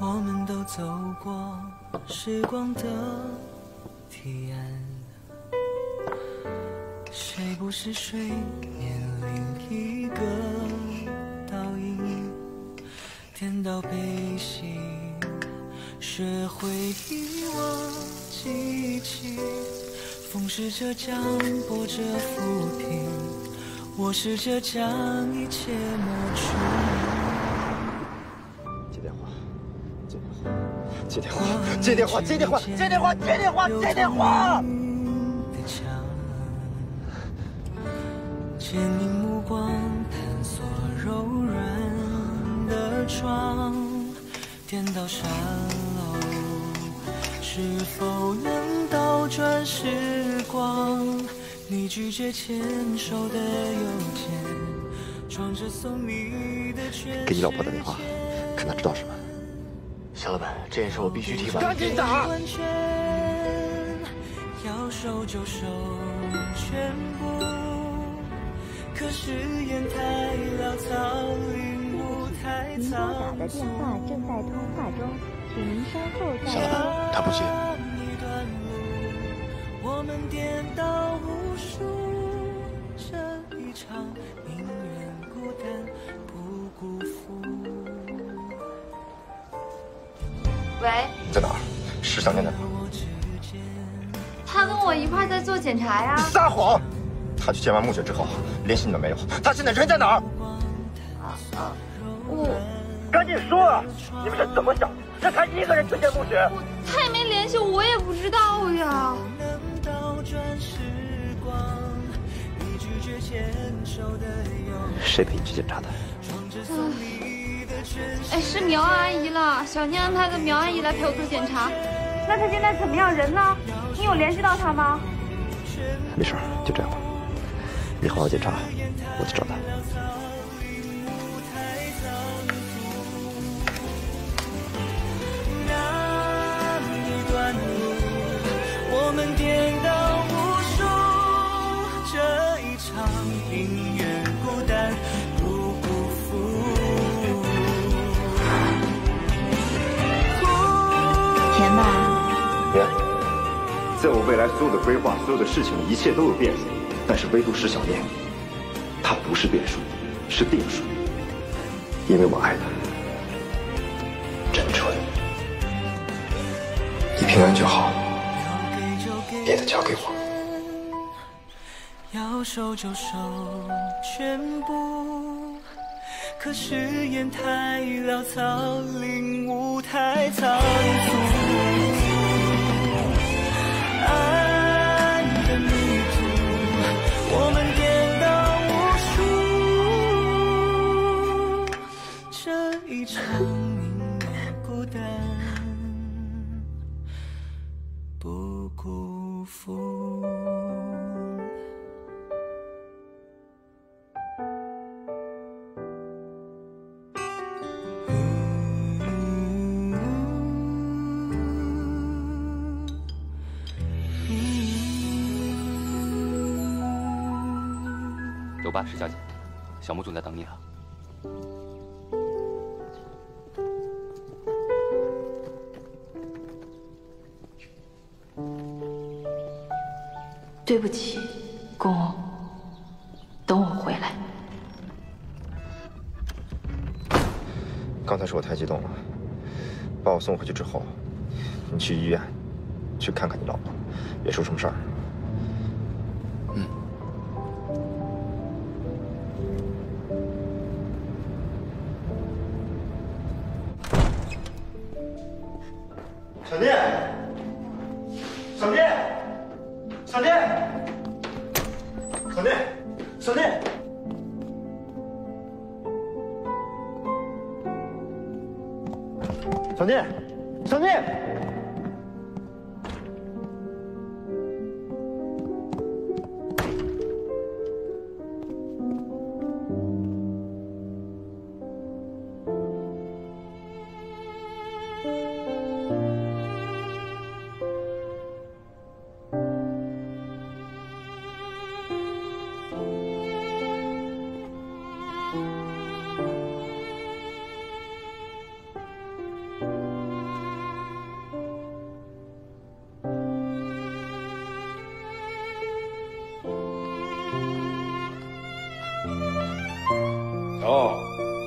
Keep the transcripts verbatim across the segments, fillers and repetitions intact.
我们都走过时光的堤岸，谁不是水面另一个倒影？颠倒悲喜，学会遗忘记起。风是浙江拨着浮萍，我是浙江一切抹除。 接电话，接电话，接电话，接电话，接电话，接电话！坚定目光探索柔软的窗，颠倒山楼，是否能倒转时光？你拒绝牵手的右肩，装着送你的全。给你老婆打电话，看她知道什么。 小老板，这件事我必须提完。赶紧打！要收就收全部，可是烟太潦草，领悟太早。您拨打的电话正在通话中，请您稍后再拨。小老板，他不接。我们颠倒无数，这一场宁愿孤单不辜负。 喂，你在哪儿？石尚在哪？他跟我一块在做检查呀。你撒谎！他去见完穆雪之后，联系你们没有？他现在人在哪儿？啊啊！我赶紧说啊！你们是怎么想的？让他一个人去见穆雪？他也没联系我，我也不知道呀。谁陪你去检查的？嗯 哎，是苗阿姨了。小宁安排的苗阿姨来陪我做检查。那她现在怎么样？人呢？你有联系到她吗？没事，就这样吧。你好好检查，我去找她。我们颠倒无数，这一场宁愿孤单。 别，在我未来所有的规划、所有的事情，一切都有变数，但是唯独石小念，她不是变数，是定数，因为我爱她。真纯，你平安就好，别的交给我。要收就收全部，可誓言太潦草，领悟太仓促。 爱的迷途，我们颠倒无数，这一场宁愿孤单，不辜负。走吧，石小姐，小穆总在等你了。对不起，宫欧，等我回来。刚才是我太激动了，把我送回去之后，你去医院，去看看你老婆，别出什么事儿。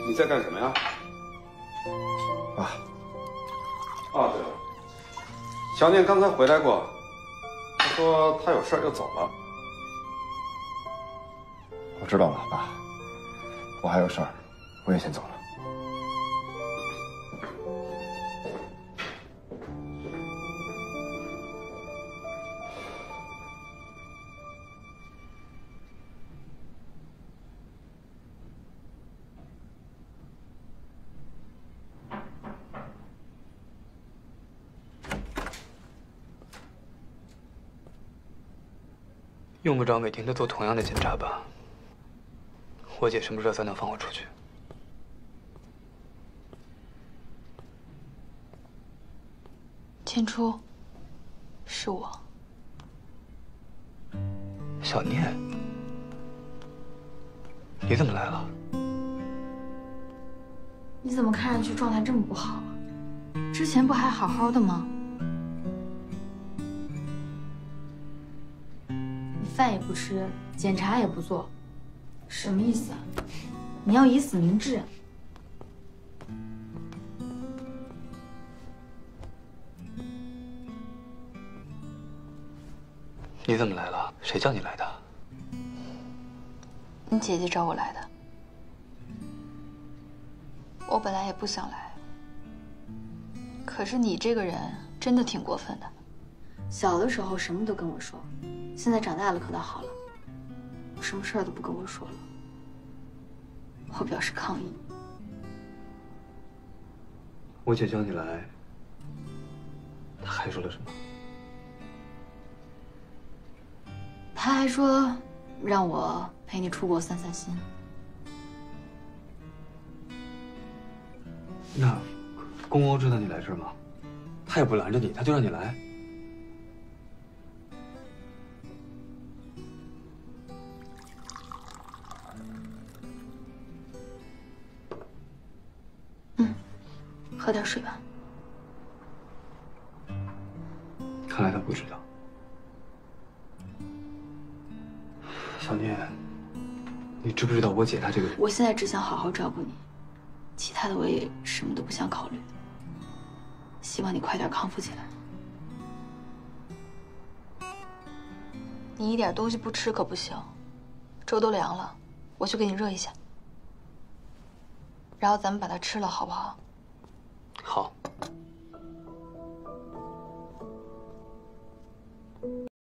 你在干什么呀？啊，哦对了，乔念刚才回来过，她说她有事儿又走了。我知道了，爸，我还有事儿，我也先走了。 用不着每天都做同样的检查吧？我姐什么时候才能放我出去？千初，是我。小念，你怎么来了？你怎么看上去状态这么不好啊？之前不还好好的吗？ 饭也不吃，检查也不做，什么意思啊？你要以死明志。你怎么来了？谁叫你来的？你姐姐找我来的。我本来也不想来，可是你这个人真的挺过分的。小的时候什么都跟我说。 现在长大了可倒好了，什么事儿都不跟我说了，我表示抗议。我姐叫你来，她还说了什么？她还说让我陪你出国散散心。那公欧知道你来这儿吗？他也不拦着你，他就让你来。 喝点水吧。看来他不知道。小念，你知不知道我姐她这个人？我现在只想好好照顾你，其他的我也什么都不想考虑。希望你快点康复起来。你一点东西不吃可不行，粥都凉了，我去给你热一下，然后咱们把它吃了，好不好？ 好。